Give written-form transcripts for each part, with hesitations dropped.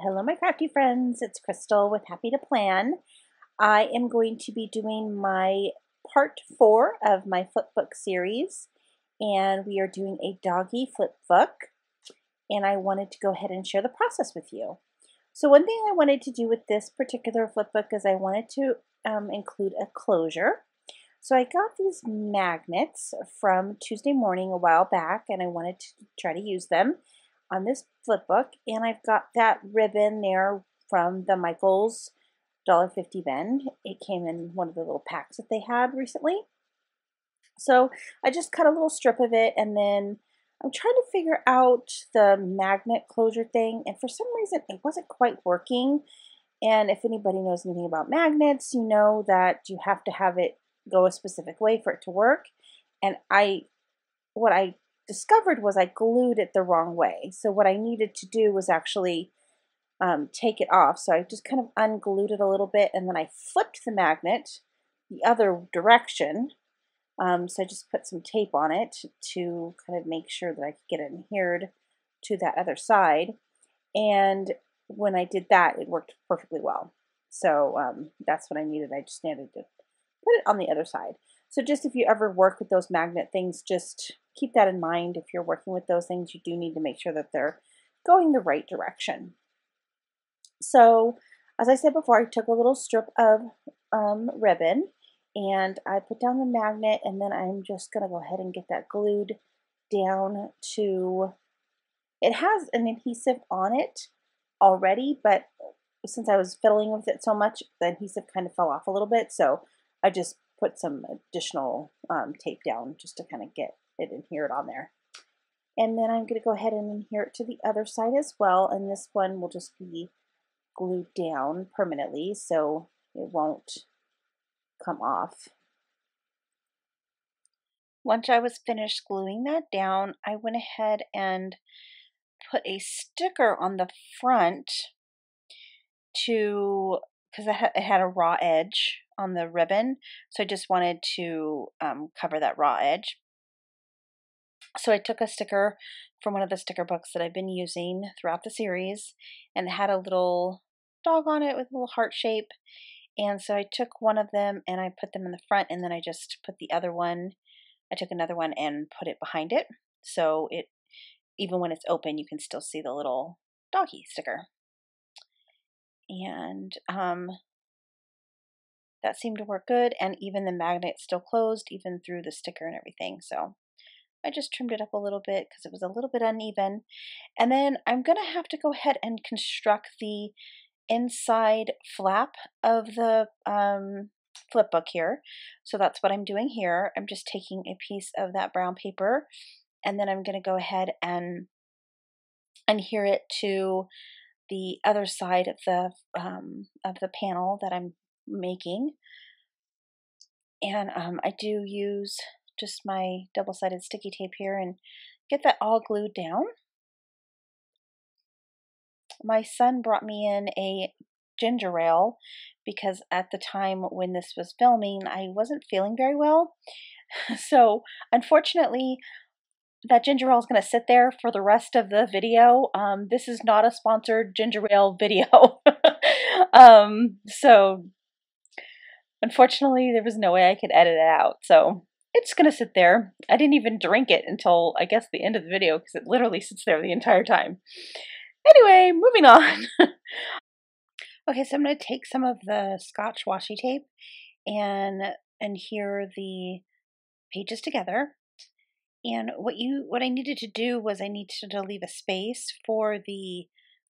Hello my crafty friends, it's Crystal with Happy to Plan. I am going to be doing my part 4 of my flip book series, and we are doing a doggy flip book, and I wanted to go ahead and share the process with you. So one thing I wanted to do with this particular flip book is I wanted to include a closure. So I got these magnets from Tuesday Morning a while back, and I wanted to try to use them on this flip book, and I've got that ribbon there from the Michaels $1.50 bend. It came in one of the little packs that they had recently. So I just cut a little strip of it, and then I'm trying to figure out the magnet closure thing, and for some reason it wasn't quite working. And if anybody knows anything about magnets, you know that you have to have it go a specific way for it to work. And what I discovered was I glued it the wrong way. So what I needed to do was actually take it off. So I just kind of unglued it a little bit, and then I flipped the magnet the other direction. So I just put some tape on it to kind of make sure that I could get it adhered to that other side. And when I did that, it worked perfectly well. So that's what I needed. I just needed to put it on the other side. So just if you ever work with those magnet things, just keep that in mind. If you're working with those things, you do need to make sure that they're going the right direction. So as I said before, I took a little strip of ribbon and I put down the magnet, and then I'm just going to go ahead and get that glued down to, it has an adhesive on it already, but since I was fiddling with it so much, the adhesive kind of fell off a little bit. So I just put some additional tape down just to kind of get it adhered on there. And then I'm going to go ahead and adhere it to the other side as well, and this one will just be glued down permanently so it won't come off. Once I was finished gluing that down, I went ahead and put a sticker on the front to, because it had a raw edge on the ribbon, so I just wanted to cover that raw edge. So I took a sticker from one of the sticker books that I've been using throughout the series, and it had a little dog on it with a little heart shape. And so I took one of them and I put them in the front, and then I just put the other one, I took another one and put it behind it. So it, even when it's open, you can still see the little doggy sticker. And that seemed to work good, and even the magnet still closed even through the sticker and everything. So I just trimmed it up a little bit because it was a little bit uneven. And then I'm going to have to go ahead and construct the inside flap of the flip book here. So that's what I'm doing here. I'm just taking a piece of that brown paper, and then I'm going to go ahead and adhere it to the other side of the panel that I'm making. And I do use just my double-sided sticky tape here and get that all glued down. My son brought me in a ginger ale because at the time when this was filming, I wasn't feeling very well. So unfortunately, that ginger ale is going to sit there for the rest of the video. This is not a sponsored ginger ale video. So unfortunately, there was no way I could edit it out. So it's going to sit there. I didn't even drink it until, I guess, the end of the video because it literally sits there the entire time. Anyway, moving on. Okay, so I'm going to take some of the Scotch washi tape and adhere the pages together. And what I needed to do was I needed to leave a space for the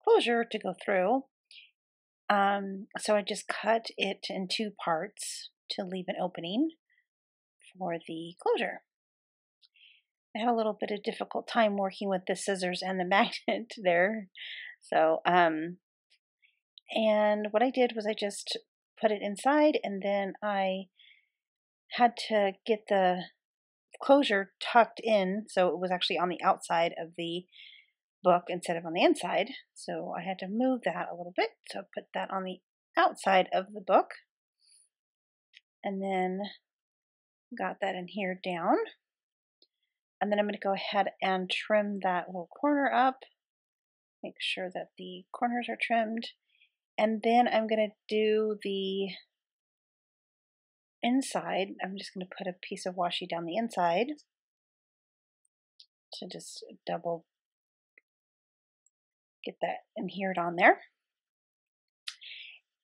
closure to go through. So I just cut it in two parts to leave an opening for the closure. I had a little bit of difficult time working with the scissors and the magnet there. So, and what I did was I just put it inside, and then I had to get the closure tucked in. So it was actually on the outside of the book instead of on the inside. So I had to move that a little bit. So I put that on the outside of the book, and then got that adhered down. And then I'm going to go ahead and trim that little corner up Make sure that the corners are trimmed. And then I'm going to do the inside. I'm just going to put a piece of washi down the inside to just double get that adhered on there.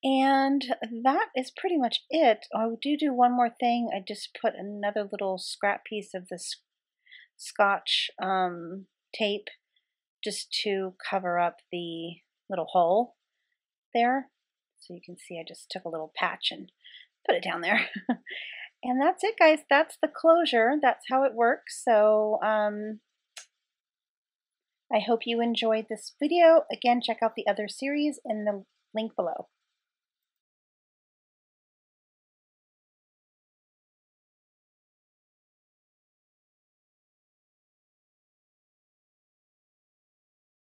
And that is pretty much it. I do one more thing. I just put another little scrap piece of this Scotch tape just to cover up the little hole there. So you can see I just took a little patch and put it down there. And that's it, guys. That's the closure. That's how it works. So I hope you enjoyed this video. Again, check out the other series in the link below.